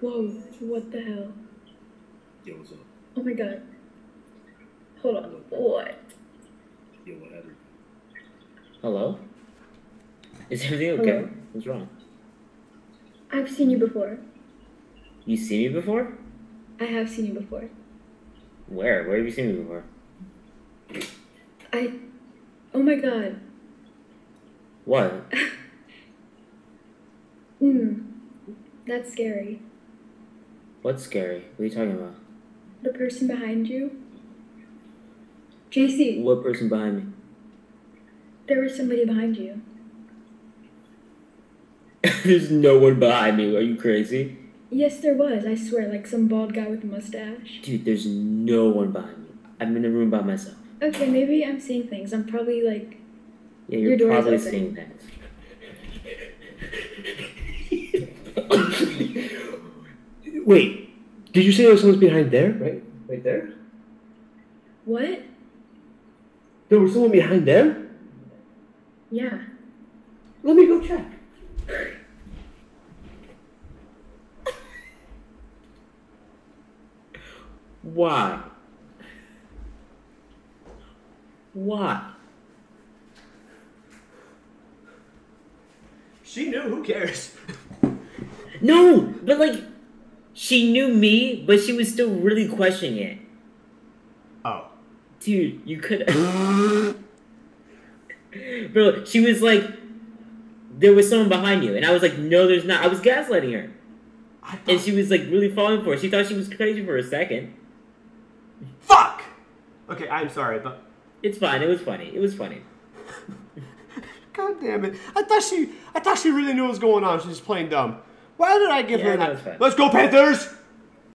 Whoa, what the hell? Yo, what's up? Oh my god. Hold on, what? Yo, what happened? Hello? Is everything okay? Hello? What's wrong? I've seen you before. You seen me before? I have seen you before. Where? Where have you seen me before? Oh my god. What? That's scary. What's scary? What are you talking about? The person behind you. JC. What person behind me? There was somebody behind you. There's no one behind me. Are you crazy? Yes, there was. I swear, like some bald guy with a mustache. Dude, there's no one behind me. I'm in the room by myself. Okay, maybe I'm seeing things. I'm probably like... Yeah, you're probably seeing things. Wait, did you say there was someone behind there? Right there? What? There was someone behind there? Yeah. Let me go check. Why? She knew, who cares? No, but like, she knew me, but she was still really questioning it. Oh. Dude, you could... Bro, she was like, there was someone behind you. And I was like, no, there's not. I was gaslighting her. And she was like really falling for it. She thought she was crazy for a second. Fuck! Okay, I'm sorry, but... It's fine. It was funny. God damn it. I thought she really knew what was going on. She was playing dumb. Why did I give her that? Let's go Panthers!